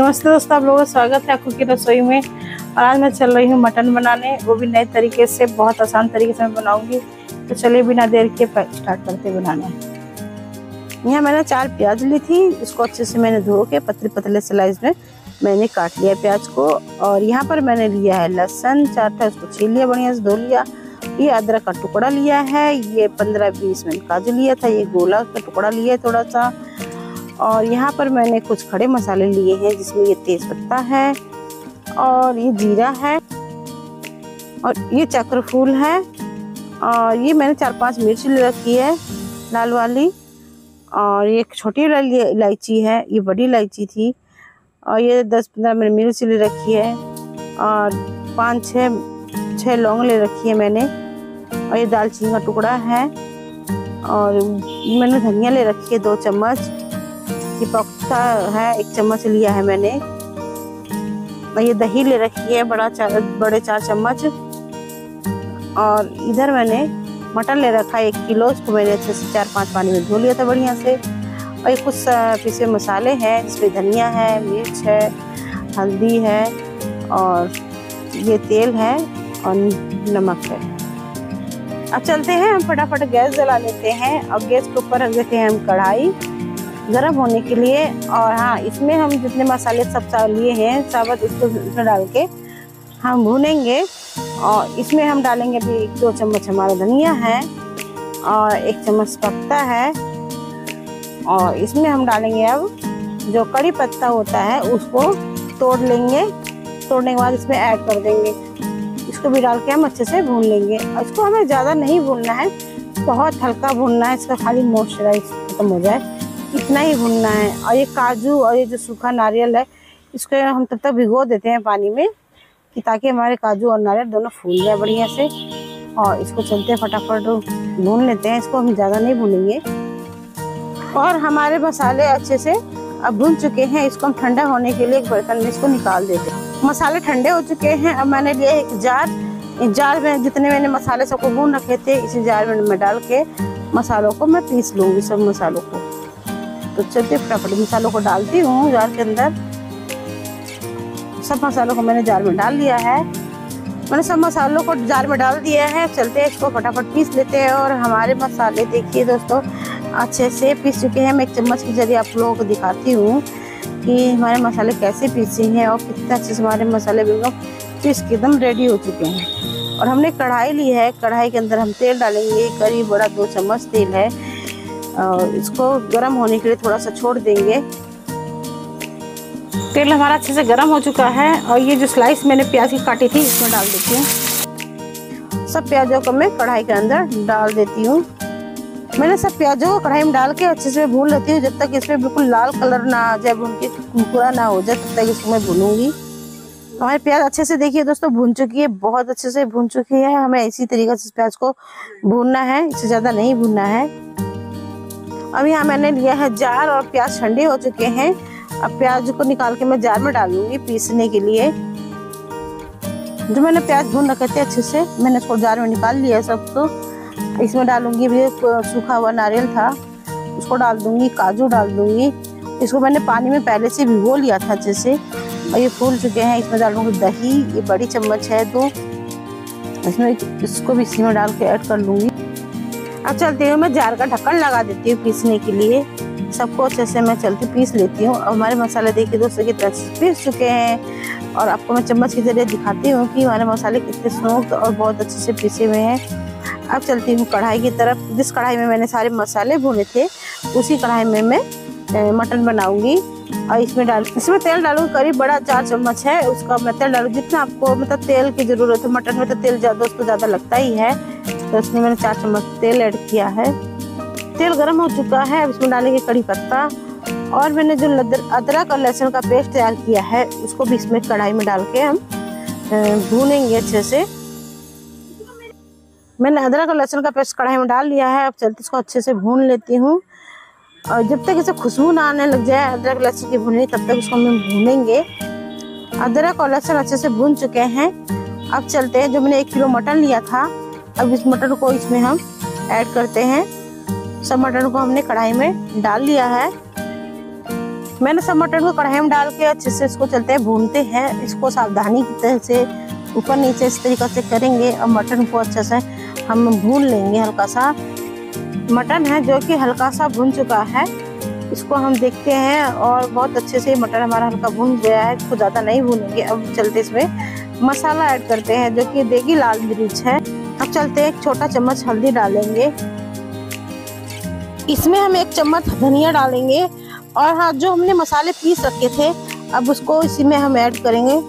नमस्ते दोस्तों, आप लोगों का स्वागत है आपको की रसोई में। और आज मैं चल रही हूँ मटन बनाने, वो भी नए तरीके से, बहुत आसान तरीके से मैं बनाऊंगी। तो चलिए बिना देर के स्टार्ट करते हैं बनाना। यहाँ मैंने 4 प्याज ली थी, इसको अच्छे से मैंने धो के पतले पतले स्लाइस में मैंने काट लिया प्याज को। और यहाँ पर मैंने लिया है लहसुन 4 था, उसको छील लिया, बढ़िया से धो लिया। ये अदरक का टुकड़ा लिया है, ये 15-20 मिनट काजू लिया था, ये गोला का टुकड़ा लिया है थोड़ा सा। और यहाँ पर मैंने कुछ खड़े मसाले लिए हैं, जिसमें ये तेजपत्ता है और ये जीरा है और ये चक्रफूल है। और ये मैंने 4-5 मिर्च ले रखी है लाल वाली, और ये एक छोटी वाली इलायची है, ये बड़ी इलायची थी। और ये 10-15 मैंने मिर्च ले रखी है, और 5-6 लौंग ले रखी है मैंने। और ये दालचीनी का टुकड़ा है, और मैंने धनिया ले रखी है 2 चम्मच, ये पौखता है 1 चम्मच लिया है मैंने। और ये दही ले रखी है बड़े चार चम्मच। और इधर मैंने मटन ले रखा है 1 किलो, उसको मैंने अच्छे से 4-5 पानी में धो लिया था बढ़िया से। और ये कुछ पिसे मसाले हैं, इसमें धनिया है, मिर्च है, हल्दी है, और ये तेल है और नमक है। अब चलते हैं, हम फटाफट गैस जला लेते हैं। और गैस के ऊपर रख देते हैं हम कढ़ाई गरम होने के लिए। और हाँ, इसमें हम जितने मसाले सब लिए हैं साबुत, इसको इसमें डाल के हम भूनेंगे। और इसमें हम डालेंगे भी 2 चम्मच हमारा धनिया है, और 1 चम्मच पत्ता है। और इसमें हम डालेंगे अब जो कड़ी पत्ता होता है, उसको तोड़ लेंगे, तोड़ने के बाद इसमें ऐड कर देंगे। इसको भी डाल के हम अच्छे से भून लेंगे। और इसको हमें ज़्यादा नहीं भूनना है, बहुत हल्का भूनना है, इसका खाली मॉइस्चराइज खत्म हो जाए इतना ही भुनना है। और ये काजू और ये जो सूखा नारियल है, इसको हम तब तक भिगो देते हैं पानी में, कि ताकि हमारे काजू और नारियल दोनों फूल जाए बढ़िया से। और इसको चलते फटाफट भून लेते हैं, इसको हम ज़्यादा नहीं भूनेंगे। और हमारे मसाले अच्छे से अब भुन चुके हैं, इसको हम ठंडा होने के लिए एक बर्तन में इसको निकाल देते हैं। मसाले ठंडे हो चुके हैं। अब मैंने लिया एक जार में जितने मैंने मसाले सबको भून रखे थे, इसी जार में मैं डाल के मसालों को मैं पीस लूँगी, सब मसालों को। तो चलते फटाफट मसालों को डालती हूँ जार के अंदर। सब मसालों को मैंने जार में डाल दिया है, मैंने सब मसालों को जार में डाल दिया है। चलते इसको फटाफट पीस लेते हैं। और हमारे मसाले देखिए दोस्तों अच्छे से पीस चुके हैं। मैं 1 चम्मच के जरिए आप लोगों को दिखाती हूँ कि हमारे मसाले कैसे पीसे हैं और कितने अच्छे से हमारे मसाले बिल्कुल पीस के एकदम रेडी हो चुके हैं। और हमने कढ़ाई ली है, कढ़ाई के अंदर हम तेल डालेंगे, करीब बड़ा 2 चम्मच तेल है। और इसको गरम होने के लिए थोड़ा सा छोड़ देंगे। तेल हमारा अच्छे से गरम हो चुका है, और ये जो स्लाइस मैंने प्याज की काटी थी इसमें डाल देती हूँ। सब प्याजों को मैं कढ़ाई के अंदर डाल देती हूँ। मैंने सब प्याजों को कढ़ाई में डाल के अच्छे से भून लेती हूँ, जब तक इसमें बिल्कुल लाल कलर ना आ जाए, भून के कुरकुरा ना हो जाए, तब तक इसको मैं भूनूंगी। हमारे प्याज अच्छे से देखिए दोस्तों भून चुकी है, बहुत अच्छे से भून चुकी है। हमें इसी तरीके से प्याज को भूनना है, इससे ज़्यादा नहीं भूनना है। अब यहाँ मैंने लिया है जार, और प्याज ठंडे हो चुके हैं। अब प्याज को निकाल के मैं जार में डालूंगी पीसने के लिए। जो मैंने प्याज भून रखे थे अच्छे से, मैंने उसको जार में निकाल लिया सबको। इसमें डालूंगी भी सूखा हुआ नारियल था, उसको डाल दूंगी, काजू डाल दूंगी। इसको मैंने पानी में पहले से भिगो लिया था अच्छे से, और ये फूल चुके हैं। इसमें डालूंगी दही, ये बड़ी चम्मच है 2, इसमें इसको भी इसी में डाल के ऐड कर लूँगी। अब चलते हुए मैं जार का ढक्कन लगा देती हूँ पीसने के लिए, सबको अच्छे से मैं चलती पीस लेती हूँ। और हमारे मसाले देखिए दोस्तों कितने अच्छे पीस चुके हैं। और आपको मैं चम्मच के जरिए दिखाती हूँ कि हमारे मसाले कितने स्मूथ और बहुत अच्छे से पीसे हुए हैं। अब चलती हूँ कढ़ाई की तरफ। जिस कढ़ाई में मैंने सारे मसाले भुने थे, उसी कढ़ाई में मैं मटन बनाऊँगी। और इसमें तेल डालूँगी, करीब बड़ा 4 चम्मच है उसका मैं तेल डालूँ। जितना आपको मतलब तेल की ज़रूरत है, मटन में तो तेल दोस्तों ज़्यादा लगता ही है, तो इसमें मैंने 4 चम्मच तेल ऐड किया है। तेल गर्म हो चुका है, अब इसमें डालेंगे कड़ी पत्ता। और मैंने जो अदरक और लहसुन का पेस्ट तैयार किया है, उसको भी इसमें कढ़ाई में डाल के हम भूनेंगे अच्छे से। मैंने अदरक और लहसुन का पेस्ट कढ़ाई में डाल लिया है, अब चलते इसको अच्छे से भून लेती हूँ। और जब तक इसे खुशबू ना आने लग जाए अदरक लहसुन की भुनी, तब तक इसको हम भूनेंगे। अदरक और लहसुन अच्छे से भून चुके हैं। अब चलते हैं, जो मैंने 1 किलो मटन लिया था, अब इस मटन को इसमें हम ऐड करते हैं। सब मटन को हमने कढ़ाई में डाल लिया है। मैंने सब मटन को कढ़ाई में डाल के अच्छे से इसको चलते हैं भूनते हैं। इसको सावधानी की तरह से ऊपर नीचे इस तरीके से करेंगे और मटन को अच्छे से हम भून लेंगे। हल्का सा मटन है जो कि हल्का सा भुन चुका है, इसको हम देखते हैं और बहुत अच्छे से मटन हमारा हल्का भुन गया है, इसको ज़्यादा नहीं भूनेंगे। अब चलते इसमें मसाला ऐड करते हैं जो कि देगी लाल मिर्च है। अब चलते एक छोटा चम्मच हल्दी डालेंगे, इसमें हम एक चम्मच धनिया डालेंगे और हाँ जो हमने मसाले पीस रखे थे अब उसको इसी में हम ऐड करेंगे।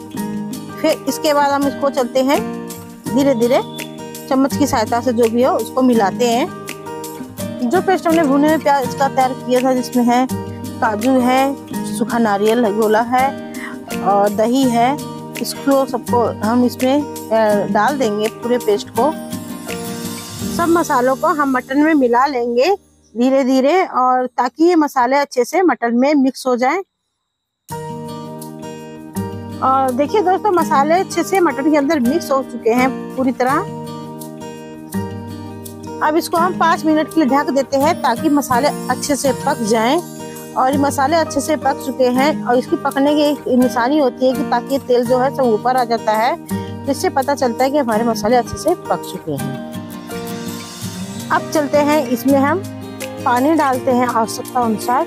फिर इसके बाद हम इसको चलते हैं धीरे धीरे चम्मच की सहायता से जो भी हो उसको मिलाते हैं। जो पेस्ट हमने भुने हुए प्याज का तैयार किया था जिसमें है काजू है, सूखा नारियल है, गोला है और दही है, इसको सबको हम इसमें डाल देंगे। पूरे पेस्ट को सब मसालों को हम मटन में मिला लेंगे धीरे धीरे और ताकि ये मसाले अच्छे से मटन में मिक्स हो जाएं। और देखिए दोस्तों मसाले अच्छे से मटन के अंदर मिक्स हो चुके हैं पूरी तरह। अब इसको हम 5 मिनट के लिए ढक देते हैं ताकि मसाले अच्छे से पक जाएं। और ये मसाले अच्छे से पक चुके हैं और इसकी पकने की एक निशानी होती है कि ताकि तेल जो है सब ऊपर आ जाता है, इससे पता चलता है कि हमारे मसाले अच्छे से पक चुके हैं। अब चलते हैं इसमें हम पानी डालते हैं आवश्यकता अनुसार,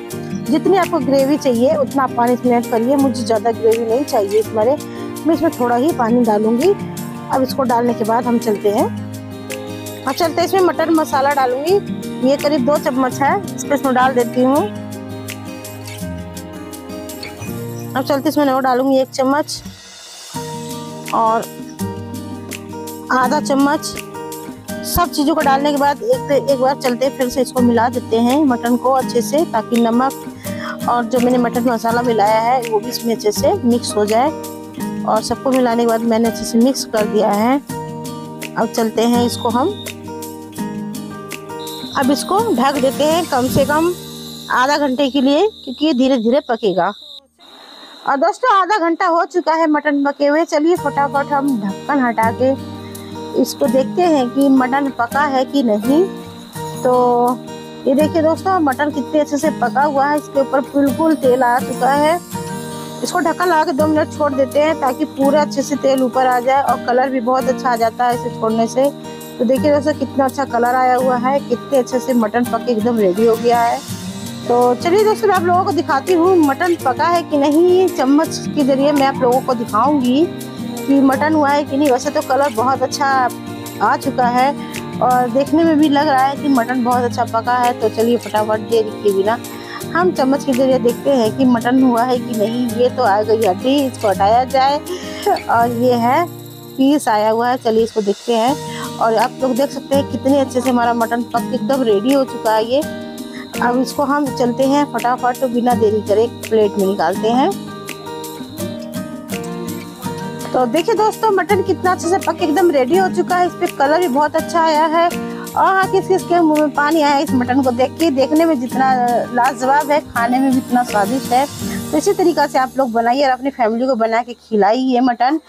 जितनी आपको ग्रेवी चाहिए उतना आप पानी इसमें ऐड करिए। मुझे ज़्यादा ग्रेवी नहीं चाहिए इसमें, मैं इसमें थोड़ा ही पानी डालूंगी। अब इसको डालने के बाद हम चलते हैं, अब चलते हैं इसमें मटन मसाला डालूंगी। ये करीब 2 चम्मच है, इसको इसमें डाल देती हूँ। अब चलते इसमें नमक डालूंगी 1 चम्मच और आधा चम्मच। सब चीज़ों को डालने के बाद एक बार चलते फिर से इसको मिला देते हैं मटन को अच्छे से, ताकि नमक और जो मैंने मटन मसाला मिलाया है वो भी इसमें अच्छे से मिक्स हो जाए। और सबको मिलाने के बाद मैंने अच्छे से मिक्स कर दिया है। अब चलते हैं इसको हम, अब इसको ढक देते हैं कम से कम आधा घंटे के लिए, क्योंकि ये धीरे धीरे पकेगा। और दोस्तों आधा घंटा हो चुका है मटन पके हुए। चलिए फटाफट हम ढक्कन हटा के इसको देखते हैं कि मटन पका है कि नहीं। तो ये देखिए दोस्तों मटन कितने अच्छे से पका हुआ है, इसके ऊपर बिल्कुल तेल आ चुका है। इसको ढक्कन लगा के 2 मिनट छोड़ देते हैं ताकि पूरा अच्छे से तेल ऊपर आ जाए और कलर भी बहुत अच्छा आ जाता है इसे छोड़ने से। तो देखिए दोस्तों कितना अच्छा कलर आया हुआ है, कितने अच्छे से मटन पक के एकदम रेडी हो गया है। तो चलिए दोस्तों मैं आप लोगों को दिखाती हूँ मटन पका है कि नहीं, चम्मच के जरिए मैं आप लोगों को दिखाऊँगी कि मटन हुआ है कि नहीं। वैसे तो कलर बहुत अच्छा आ चुका है और देखने में भी लग रहा है कि मटन बहुत अच्छा पका है। तो चलिए फटाफट देर के बिना हम चम्मच के जरिए देखते हैं कि मटन हुआ है कि नहीं। ये तो आ गई हड्डी, इसको हटाया जाए और ये है पीस आया हुआ है, चलिए इसको देखते हैं। और आप लोग देख सकते हैं कितने अच्छे से हमारा मटन पक एकदम रेडी हो चुका है ये। अब इसको हम चलते हैं फटाफट तो बिना देरी करे प्लेट में निकालते हैं। तो देखिए दोस्तों मटन कितना अच्छे से पक एकदम रेडी हो चुका है, इस पर कलर भी बहुत अच्छा आया है और हाँ किस किस के मुँह में पानी आया है इस मटन को देख के। देखने में जितना लाजवाब है खाने में भी इतना स्वादिष्ट है। तो इसी तरीका से आप लोग बनाइए और अपनी फैमिली को बना के खिलाइए मटन।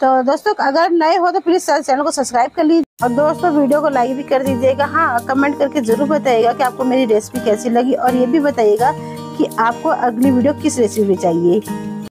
तो दोस्तों अगर नए हो तो प्लीज़ चैनल को सब्सक्राइब कर लीजिए और दोस्तों वीडियो को लाइक भी कर दीजिएगा। हाँ कमेंट करके ज़रूर बताइएगा कि आपको मेरी रेसिपी कैसी लगी और ये भी बताइएगा कि आपको अगली वीडियो किस रेसिपी चाहिए।